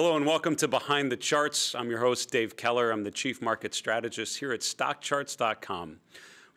Hello and welcome to Behind the Charts. I'm your host, Dave Keller. I'm the Chief Market Strategist here at StockCharts.com. We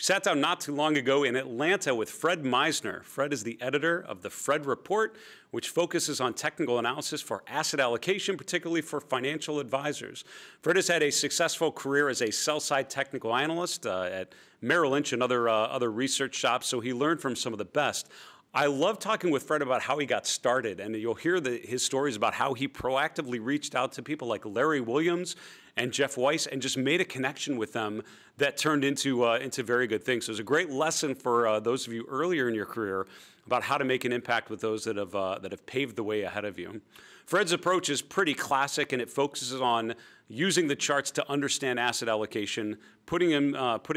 sat down not too long ago in Atlanta with Fred Meissner. Fred is the editor of the Fred Report, which focuses on technical analysis for asset allocation, particularly for financial advisors. Fred has had a successful career as a sell-side technical analyst at Merrill Lynch and other research shops, so he learned from some of the best. I love talking with Fred about how he got started, and you'll hear his stories about how he proactively reached out to people like Larry Williams and Jeff Weiss and just made a connection with them that turned into very good things. So it was a great lesson for those of you earlier in your career about how to make an impact with those that have paved the way ahead of you. Fred's approach is pretty classic, and it focuses on using the charts to understand asset allocation, putting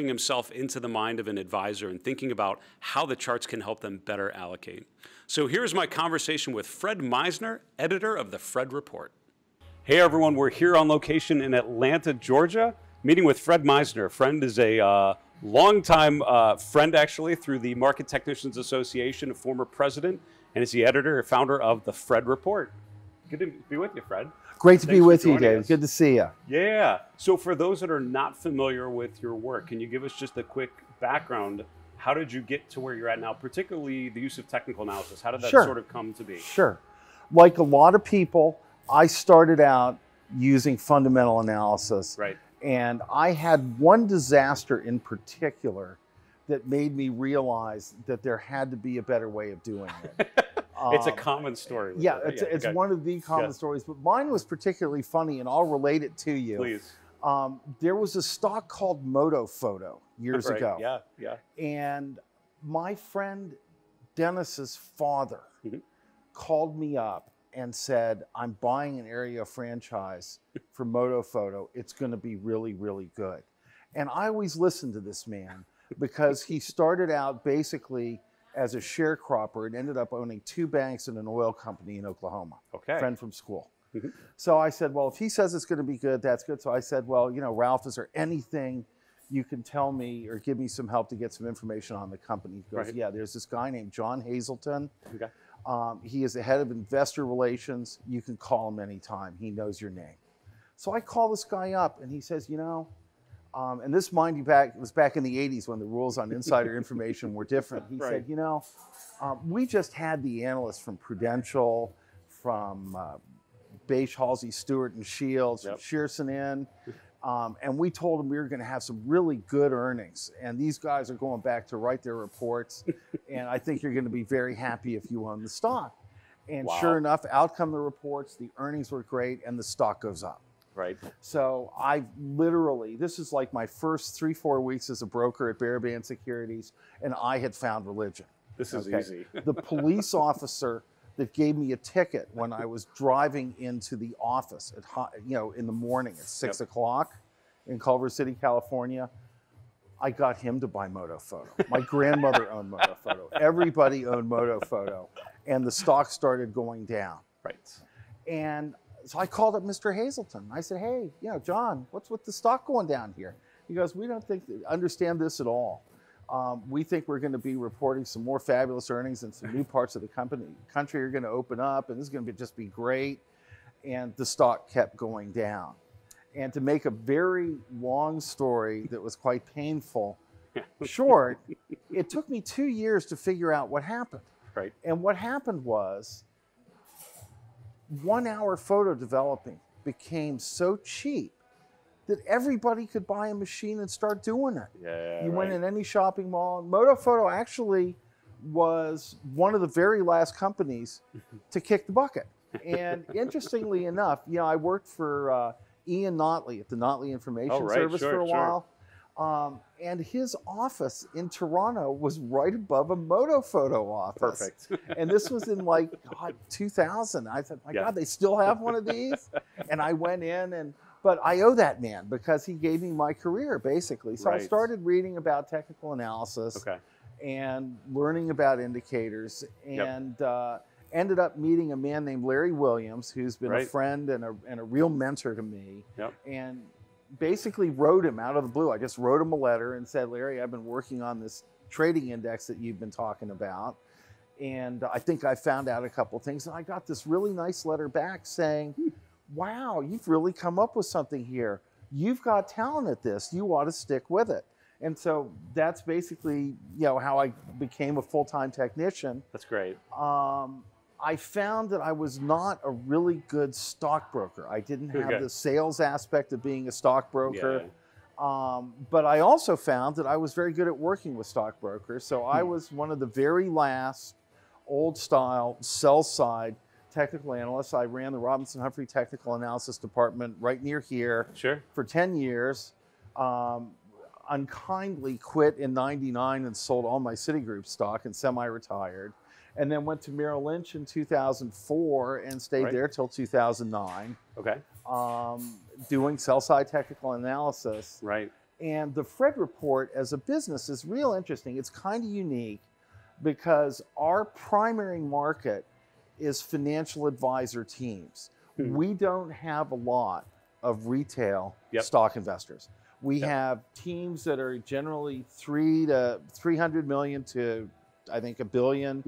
himself into the mind of an advisor and thinking about how the charts can help them better allocate. So here's my conversation with Fred Meissner, editor of the Fred Report. Hey everyone, we're here on location in Atlanta, Georgia, meeting with Fred Meissner. Fred is a longtime friend, actually, through the Market Technicians Association, a former president, and is the editor and founder of the Fred Report. Good to be with you, Fred. Great to be with you, Dave. Good to see you. Yeah. So for those that are not familiar with your work, can you give us just a quick background? How did you get to where you're at now, particularly the use of technical analysis? How did that sort of come to be? Sure. Like a lot of people, I started out using fundamental analysis. Right. And I had one disaster in particular that made me realize that there had to be a better way of doing it. It's a common story. Yeah, it's one of the common stories, but mine was particularly funny, and I'll relate it to you. Please. There was a stock called Moto Photo years ago. Yeah, yeah. And my friend Dennis's father called me up and said, "I'm buying an Aereo franchise for Moto Photo. It's going to be really, really good." And I always listened to this man because he started out basically as a sharecropper and ended up owning two banks and an oil company in Oklahoma. Okay. Friend from school. So I said, well, if he says it's going to be good, that's good. So I said, well, you know, Ralph, is there anything you can tell me or give me some help to get some information on the company? He goes, yeah, there's this guy named John Hazleton. Okay. He is the head of investor relations. You can call him anytime. He knows your name. So I call this guy up and he says, you know, and this, mind you, was back in the 80s when the rules on insider information were different. He said, you know, we just had the analysts from Prudential, from Bache, Halsey Stewart and Shields, Shearson in, and we told them we were going to have some really good earnings. And these guys are going back to write their reports, and I think you're going to be very happy if you own the stock. And sure enough, out come the reports, the earnings were great, and the stock goes up. Right. So I literally, this is like my first 3-4 weeks as a broker at Bear Stearns Securities, and I had found religion. This is easy. The police officer that gave me a ticket when I was driving into the office at, you know, in the morning at 6 o'clock in Culver City, California, I got him to buy Moto Photo. My grandmother owned Moto Photo. Everybody owned Moto Photo, and the stock started going down. Right. And so I called up Mr. Hazleton. I said, hey, you know, John, what's with the stock going down here? He goes, we don't understand this at all. We think we're going to be reporting some more fabulous earnings and some new parts of the country are going to open up, and this is going to just be great. And the stock kept going down. And to make a very long story that was quite painful short, it took me 2 years to figure out what happened. Right. And what happened was, 1 hour photo developing became so cheap that everybody could buy a machine and start doing it. Yeah, you went in any shopping mall. Moto Photo actually was one of the very last companies to kick the bucket. And interestingly enough, you know, I worked for Ian Notley at the Notley Information Service for a while. And his office in Toronto was right above a Moto Photo office. Perfect. And this was in like 2000. I thought, my God, they still have one of these? And I went in, but I owe that man because he gave me my career, basically. So I started reading about technical analysis and learning about indicators, and ended up meeting a man named Larry Williams, who's been a friend and a real mentor to me. And basically wrote him out of the blue. I just wrote him a letter and said, Larry, I've been working on this trading index that you've been talking about, and I think I found out a couple of things. And I got this really nice letter back saying, wow, you've really come up with something here. You've got talent at this. You ought to stick with it. And so that's basically, you know, how I became a full-time technician. That's great. I found that I was not a really good stockbroker. I didn't have the sales aspect of being a stockbroker. Yeah. But I also found that I was very good at working with stockbrokers. So I was one of the very last old-style sell-side technical analysts. I ran the Robinson-Humphrey Technical Analysis Department right near here for 10 years. Unkindly quit in '99 and sold all my Citigroup stock and semi-retired. And then went to Merrill Lynch in 2004 and stayed there till 2009. Okay. Doing sell-side technical analysis. Right. And the Fred Report as a business is real interesting. It's kind of unique because our primary market is financial advisor teams. We don't have a lot of retail stock investors. We have teams that are generally 300 million to, I think, $1 billion.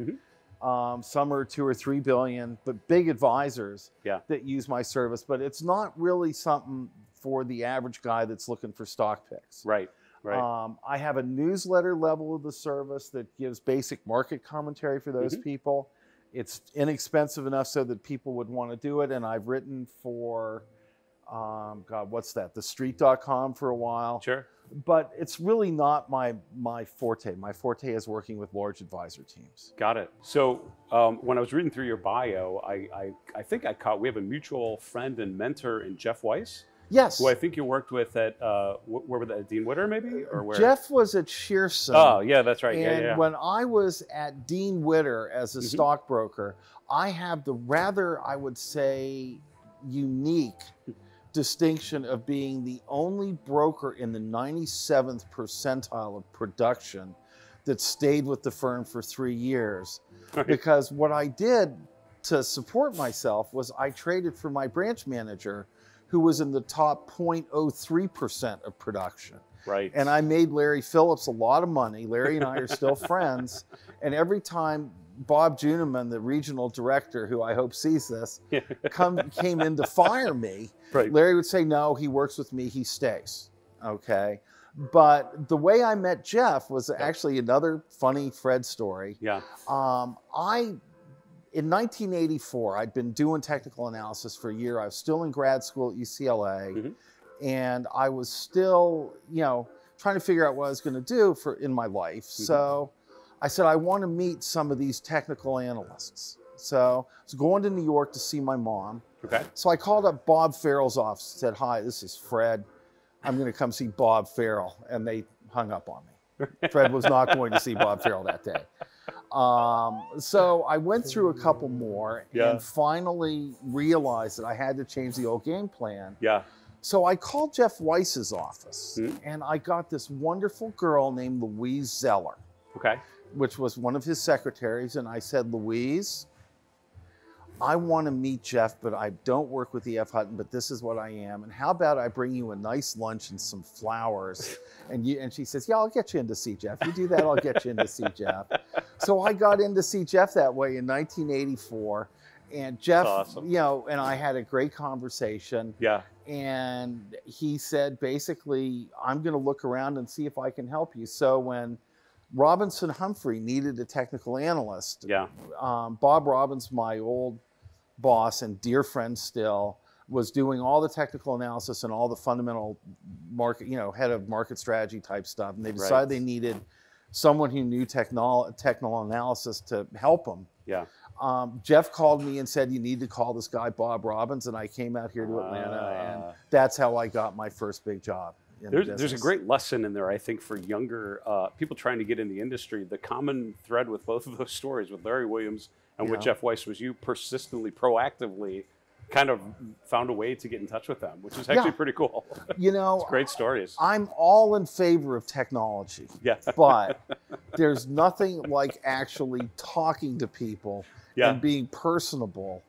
Some are 2 or 3 billion, but big advisors that use my service. But it's not really something for the average guy that's looking for stock picks. Right, right. I have a newsletter level of the service that gives basic market commentary for those people. It's inexpensive enough so that people would want to do it. And I've written for, God, what's that? TheStreet.com for a while. Sure. But it's really not my forte. My forte is working with large advisor teams. Got it. So when I was reading through your bio, I think I caught, we have a mutual friend and mentor in Jeff Weiss. Yes. Who I think you worked with at, where were they, Dean Witter maybe? Or where? Jeff was at Shearson. Oh, yeah, that's right. And when I was at Dean Witter as a stockbroker, I have the rather, I would say, unique distinction of being the only broker in the 97th percentile of production that stayed with the firm for 3 years. Because what I did to support myself was I traded for my branch manager who was in the top 0.03% of production. Right. And I made Larry Phillips a lot of money. Larry and I are still friends. And every time Bob Juneman, the regional director, who I hope sees this, came in to fire me, Larry would say, no, he works with me, he stays. Okay. But the way I met Jeff was actually another funny Fred story. Yeah. In 1984, I'd been doing technical analysis for a year. I was still in grad school at UCLA. And I was still, you know, trying to figure out what I was going to do in my life. So I said, I want to meet some of these technical analysts. So I was going to New York to see my mom. Okay. So I called up Bob Farrell's office and said, hi, this is Fred. I'm going to come see Bob Farrell. And they hung up on me. Fred was not going to see Bob Farrell that day. So I went through a couple more and finally realized that I had to change the old game plan. Yeah. So I called Jeff Weiss's office and I got this wonderful girl named Louise Zeller. Okay. Which was one of his secretaries, and I said, Louise, I want to meet Jeff, but I don't work with E.F. Hutton, but this is what I am, and how about I bring you a nice lunch and some flowers? And she says, yeah, I'll get you in to see Jeff. You do that, I'll get you in to see Jeff. So I got in to see Jeff that way in 1984, and Jeff, you know, and I had a great conversation. Yeah. And he said, basically, I'm going to look around and see if I can help you. So when Robinson-Humphrey needed a technical analyst. Yeah. Bob Robbins, my old boss and dear friend still, was doing all the technical analysis and all the fundamental market, you know, head of market strategy type stuff. And they decided they needed someone who knew technical analysis to help them. Yeah. Jeff called me and said, you need to call this guy Bob Robbins. And I came out here to Atlanta, and that's how I got my first big job. There's a great lesson in there, I think, for younger people trying to get in the industry. The common thread with both of those stories, with Larry Williams and with Jeff Weiss, was you persistently, proactively kind of found a way to get in touch with them, which is actually pretty cool. You know, it's great stories. I'm all in favor of technology, but there's nothing like actually talking to people and being personable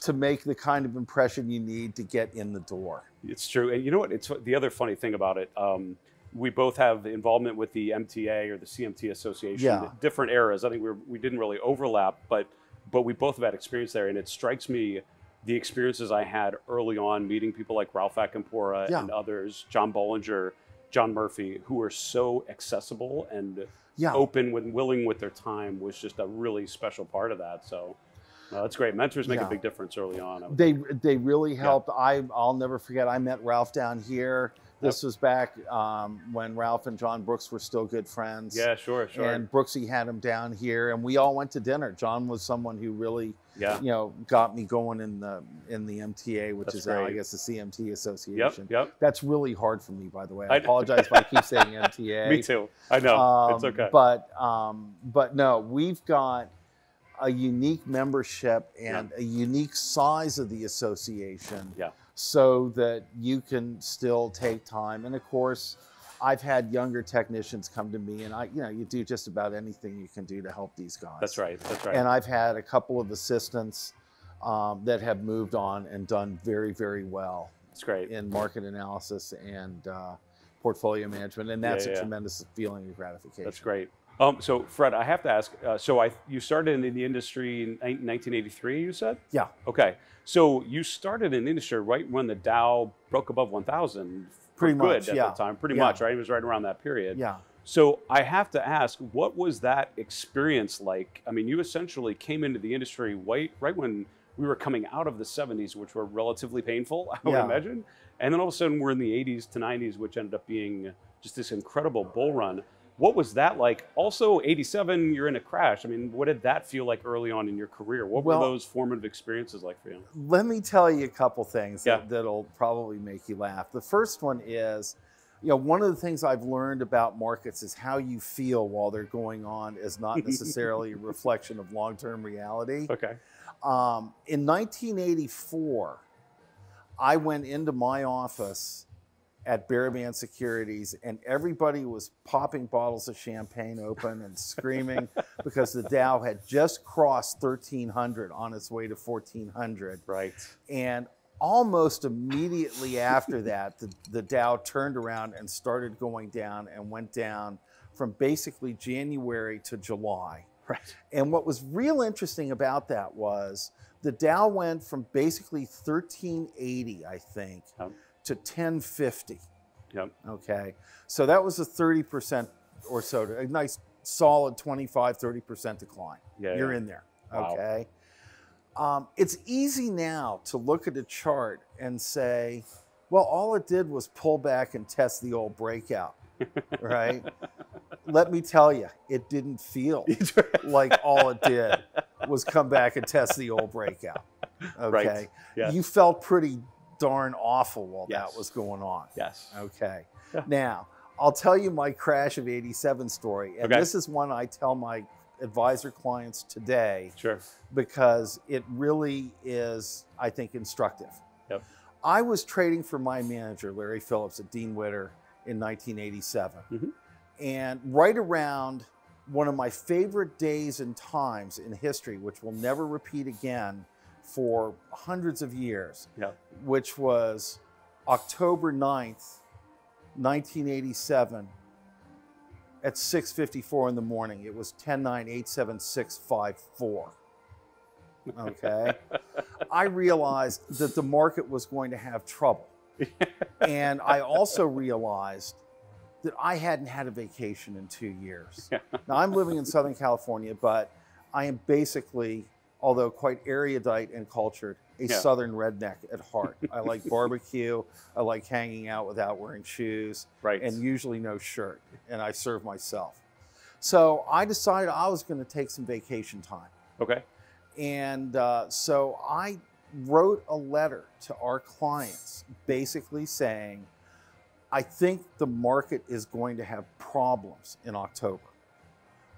to make the kind of impression you need to get in the door. It's true. And you know what? It's the other funny thing about it. We both have involvement with the MTA or the CMT Association, different eras. I think we didn't really overlap, but we both have had experience there. And it strikes me the experiences I had early on meeting people like Ralph Acampora and others, John Bollinger, John Murphy, who are so accessible and open and willing with their time, was just a really special part of that. So that's great. Mentors make a big difference early on. They really helped. I'll never forget, I met Ralph down here. This was back when Ralph and John Brooks were still good friends. Yeah, sure, sure. And Brooksy had him down here, and we all went to dinner. John was someone who really, you know, got me going in the MTA, which is now, I guess, the CMT Association. Yep, yep. That's really hard for me, by the way. I apologize if I keep saying MTA. Me too. I know. It's okay. But no, we've got a unique membership and a unique size of the association. Yeah. So that you can still take time. And of course, I've had younger technicians come to me, and you do just about anything you can do to help these guys. That's right, that's right. And I've had a couple of assistants that have moved on and done very, very well. That's great. In market analysis and portfolio management, and that's a tremendous feeling of gratification. That's great. So Fred, I have to ask, you started in the industry in 1983, you said? Yeah. Okay. So you started in industry right when the Dow broke above 1,000. Pretty much, good at the time. Pretty much, right? It was right around that period. Yeah. So I have to ask, what was that experience like? I mean, you essentially came into the industry right when we were coming out of the 70s, which were relatively painful, I would imagine. And then all of a sudden we're in the 80s to 90s, which ended up being just this incredible bull run. What was that like? Also, 87, you're in a crash. I mean, what did that feel like early on in your career? What were those formative experiences like for you? Let me tell you a couple things that'll probably make you laugh. The first one is, one of the things I've learned about markets is how you feel while they're going on is not necessarily a reflection of long-term reality. Okay. In 1984, I went into my office at Bear Stearns Securities, and everybody was popping bottles of champagne open and screaming because the Dow had just crossed 1,300 on its way to 1,400. Right. And almost immediately after that, the Dow turned around and started going down, and went down from basically January to July. Right. And what was real interesting about that was the Dow went from basically 1,380, I think, to 1050. Yep. Okay. So that was a 30% or so, a nice solid 30% decline. Yeah, you're in there. Wow. Okay. It's easy now to look at a chart and say, well, all it did was pull back and test the old breakout, right? Let me tell you, it didn't feel like all it did was come back and test the old breakout. Okay. Right. Yeah. You felt pretty darn awful while that was going on. Yes. Okay. Now, I'll tell you my crash of 87 story. And this is one I tell my advisor clients today. Sure. Because it really is, I think, instructive. Yep. I was trading for my manager, Larry Phillips, at Dean Witter in 1987. Mm-hmm. And right around one of my favorite days and times in history, which will never repeat again for hundreds of years, which was October 9th, 1987 at 6:54 in the morning. It was 10.987.654. Okay. I realized that the market was going to have trouble. And I also realized that I hadn't had a vacation in 2 years. Now, I'm living in Southern California, but I am basically, although quite erudite and cultured, a Southern redneck at heart. I like barbecue. I like hanging out without wearing shoes, and usually no shirt, and I serve myself. So I decided I was going to take some vacation time. Okay. And so I wrote a letter to our clients basically saying, I think the market is going to have problems in October.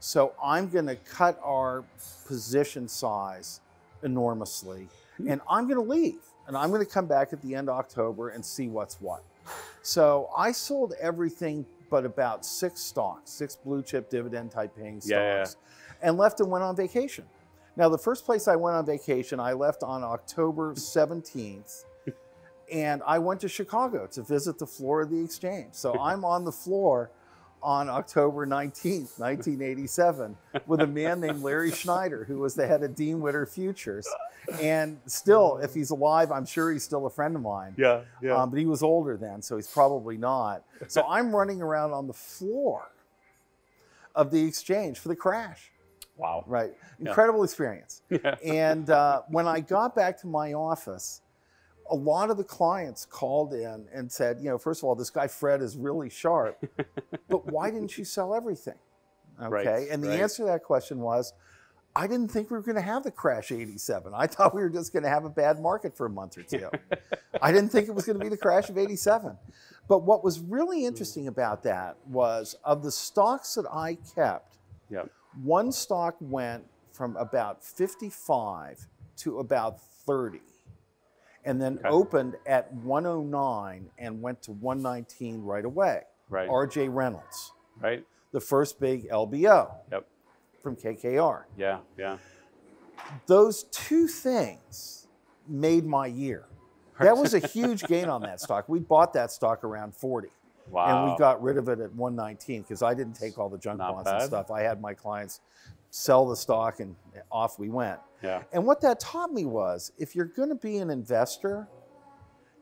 So I'm going to cut our position size enormously, and I'm going to leave, and I'm going to come back at the end of October and see what's what. So I sold everything but about 6 stocks, 6 blue chip dividend type paying stocks, and left and went on vacation. Now, the first place I went on vacation, I left on October 17th, and I went to Chicago to visit the floor of the exchange. So I'm on the floor on October 19th, 1987 with a man named Larry Schneider, who was the head of Dean Witter Futures. And still, if he's alive, I'm sure he's still a friend of mine. Yeah, yeah. But he was older then, so he's probably not. So I'm running around on the floor of the exchange for the crash. Wow. Right. Incredible experience. Yeah. And when I got back to my office, a lot of the clients called in and said, you know, first of all, this guy Fred is really sharp, but why didn't you sell everything? Okay. Right, and the answer to that question was, I didn't think we were going to have the crash 87. I thought we were just going to have a bad market for a month or two. I didn't think it was going to be the crash of 87. But what was really interesting about that was, of the stocks that I kept, one stock went from about 55 to about 30. And then opened at 109 and went to 119 right away. Right. RJ Reynolds. Right. The first big LBO. Yep. From KKR. Yeah, yeah. Those two things made my year. That was a huge gain on that stock. We bought that stock around 40. Wow. And we got rid of it at 119 because I didn't take all the junk bonds and stuff. I had my clients sell the stock and off we went. Yeah. And what that taught me was, if you're going to be an investor,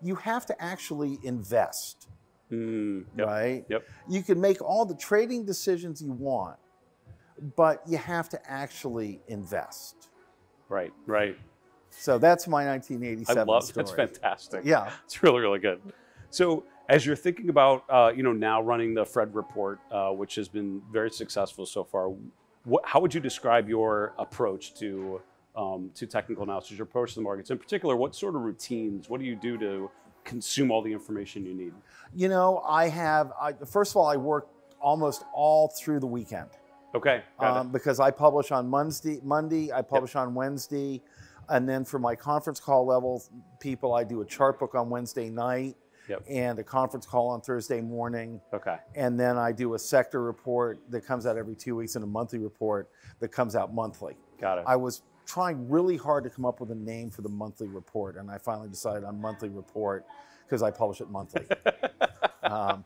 you have to actually invest, right? Yep. You can make all the trading decisions you want, but you have to actually invest. Right, right. So that's my 1987 story. That's fantastic. Yeah. It's really, really good. So as you're thinking about, you know, now running the Fred Report, which has been very successful so far, how would you describe your approach to technical analysis, your approach to the markets? In particular, what sort of routines, what do you do to consume all the information you need? You know, first of all, I work almost all through the weekend. Okay, got it. Because I publish on Monday, I publish on Wednesday, and then for my conference call level people, I do a chart book on Wednesday night. Yep. And a conference call on Thursday morning. Okay. And then I do a sector report that comes out every 2 weeks and a monthly report that comes out monthly. Got it. I was trying really hard to come up with a name for the monthly report, and I finally decided on monthly report because I publish it monthly. But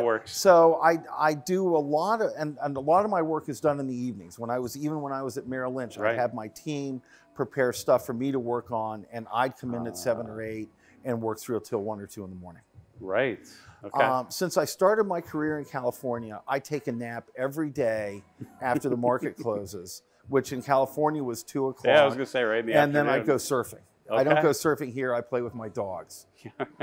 it works. So I do a lot of, and a lot of my work is done in the evenings. Even when I was at Merrill Lynch, I'd have my team prepare stuff for me to work on, and I'd come in at 7 or 8. And work through till 1 or 2 in the morning. Right. Okay. Since I started my career in California, I take a nap every day after the market closes, which in California was 2 o'clock. Yeah, I was gonna say right in the afternoon. And then I go surfing. Okay. I don't go surfing here. I play with my dogs.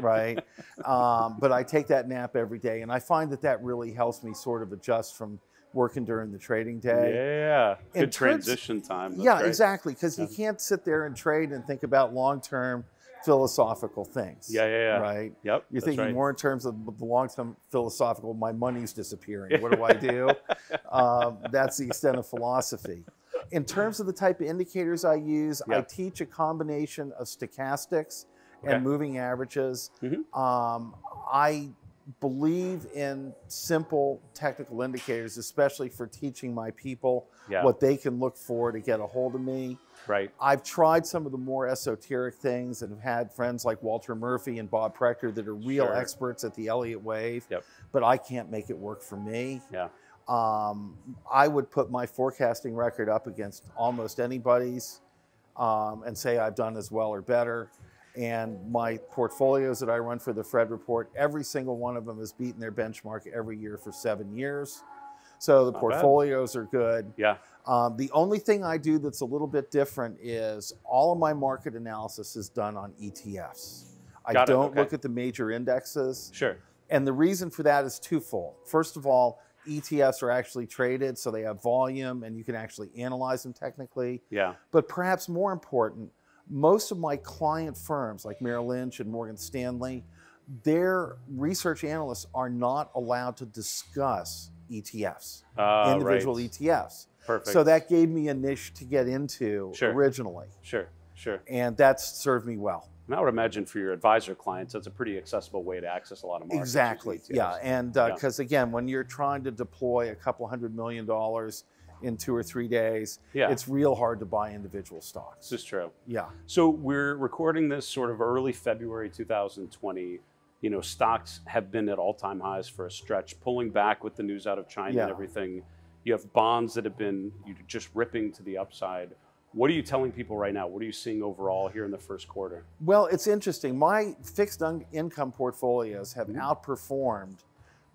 Right. But I take that nap every day, and I find that that really helps me sort of adjust from working during the trading day. Yeah, good transition time. That's great. Exactly, because you can't sit there and trade and think about long-term philosophical things. Yeah. Right? Yep. You're thinking more in terms of the long-term philosophical, my money's disappearing, what do I do? That's the extent of philosophy. In terms of the type of indicators I use, I teach a combination of stochastics and moving averages. I believe in simple technical indicators, especially for teaching my people what they can look for to get a hold of me. Right. I've tried some of the more esoteric things and have had friends like Walter Murphy and Bob Prechter that are real experts at the Elliott Wave, but I can't make it work for me. Yeah. I would put my forecasting record up against almost anybody's and say I've done as well or better. And my portfolios that I run for the Fred Report, every single one of them has beaten their benchmark every year for 7 years. So the portfolios are good. Yeah. The only thing I do that's a little bit different is all of my market analysis is done on ETFs. I don't look at the major indexes. Sure. And the reason for that is twofold. First of all, ETFs are actually traded, so they have volume and you can actually analyze them technically. Yeah. But perhaps more important, most of my client firms like Merrill Lynch and Morgan Stanley, their research analysts are not allowed to discuss ETFs, individual ETFs. Perfect. So that gave me a niche to get into originally. Sure. And that's served me well. And I would imagine for your advisor clients, that's a pretty accessible way to access a lot of markets. Exactly. Yeah. And because again, when you're trying to deploy a couple $100 million in 2 or 3 days, it's real hard to buy individual stocks. This is true. Yeah. So we're recording this sort of early February 2020. you know, stocks have been at all-time highs for a stretch, pulling back with the news out of China and everything. You have bonds that have been just ripping to the upside. What are you telling people right now? What are you seeing overall here in the first quarter? Well, it's interesting. My fixed income portfolios have outperformed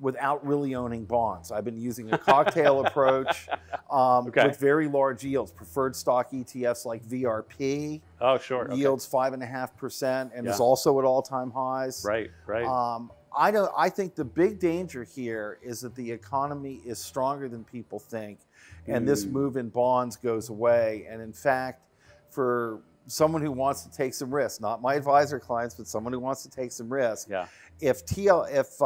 without really owning bonds. I've been using a cocktail approach with very large yields, preferred stock ETFs like VRP. Oh, sure. Yields 5.5% and is also at all-time highs. Right, right. I think the big danger here is that the economy is stronger than people think, and this move in bonds goes away. And in fact, for someone who wants to take some risk, not my advisor clients, but someone who wants to take some risk, if this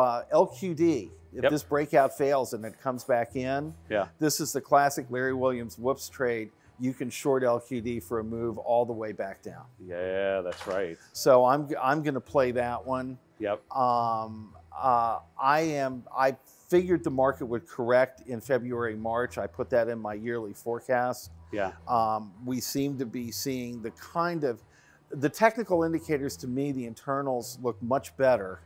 breakout fails and it comes back in, this is the classic Larry Williams whoops trade. You can short LQD for a move all the way back down. Yeah, that's right. So I'm going to play that one. Yep. I figured the market would correct in February, March. I put that in my yearly forecast. Yeah. We seem to be seeing the technical indicators to me, the internals look much better.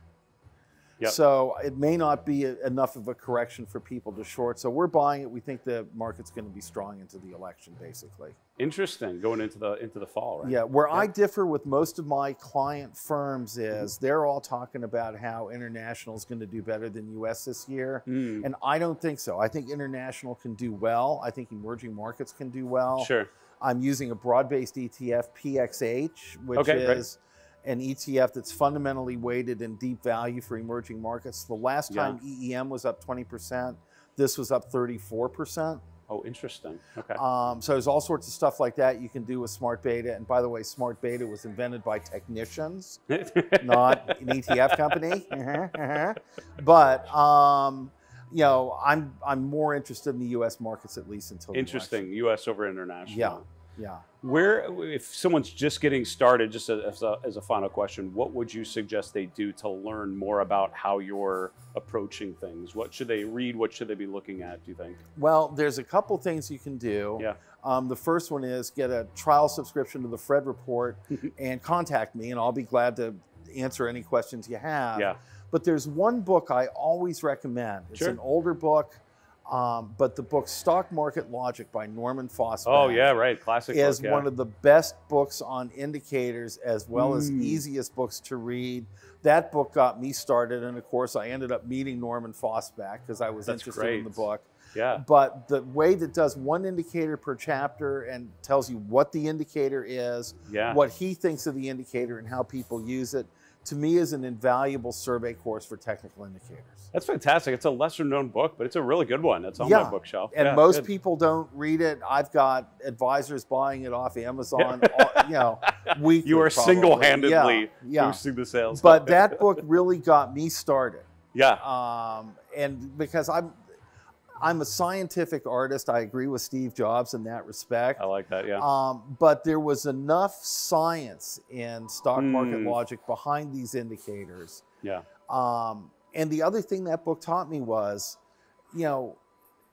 Yep. So it may not be enough of a correction for people to short. So we're buying it. We think the market's going to be strong into the election, basically. Interesting, going into the fall, right? Yeah, where I differ with most of my client firms is they're all talking about how international is going to do better than U.S. this year. And I don't think so. I think international can do well. I think emerging markets can do well. Sure. I'm using a broad-based ETF, PXH, which is... an ETF that's fundamentally weighted in deep value for emerging markets. The last time EEM was up 20%, this was up 34%. Oh, interesting. Okay. So there's all sorts of stuff like that you can do with smart beta. And by the way, smart beta was invented by technicians, not an ETF company. But you know, I'm more interested in the U.S. markets at least until interesting U.S. over international. Yeah. Yeah. Where, if someone's just getting started, just as a final question, what would you suggest they do to learn more about how you're approaching things? What should they read? What should they be looking at, do you think? Well, there's a couple things you can do. Yeah. The first one is get a trial subscription to the Fred Report and contact me, and I'll be glad to answer any questions you have. Yeah. But there's one book I always recommend. It's an older book. But the book Stock Market Logic by Norman Fosback classic is book, one of the best books on indicators, as well as easiest books to read. That book got me started, and of course I ended up meeting Norman Fosback because I was interested in the book. Yeah. But the way that does one indicator per chapter and tells you what the indicator is, what he thinks of the indicator and how people use it, to me is an invaluable survey course for technical indicators. That's fantastic. It's a lesser known book, but it's a really good one. It's on my bookshelf. And most people don't read it. I've got advisors buying it off Amazon, you know, weekly. You are single-handedly boosting the sales. But that book really got me started. Yeah. And because I'm a scientific artist. I agree with Steve Jobs in that respect. I like that, yeah. But there was enough science in Stock Market Logic behind these indicators. Yeah. And the other thing that book taught me was, you know,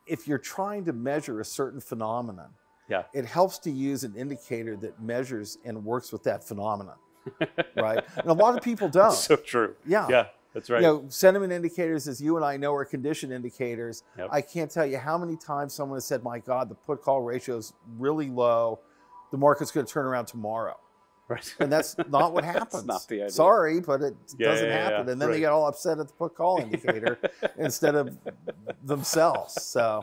if you're trying to measure a certain phenomenon, it helps to use an indicator that measures and works with that phenomenon, right? And a lot of people don't. That's so true. Yeah. Yeah. That's right. You know, sentiment indicators, as you and I know, are condition indicators. Yep. I can't tell you how many times someone has said, my God, the put-call ratio is really low. The market's going to turn around tomorrow. Right. And that's not what happens. That's not the idea. Sorry, but it doesn't happen. And then they get all upset at the put-call indicator instead of themselves. So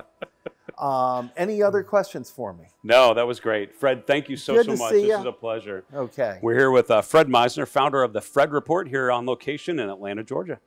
any other questions for me? No, that was great. Fred, thank you so much. This was a pleasure. Okay. We're here with Fred Meissner, founder of the Fred Report, here on location in Atlanta, Georgia.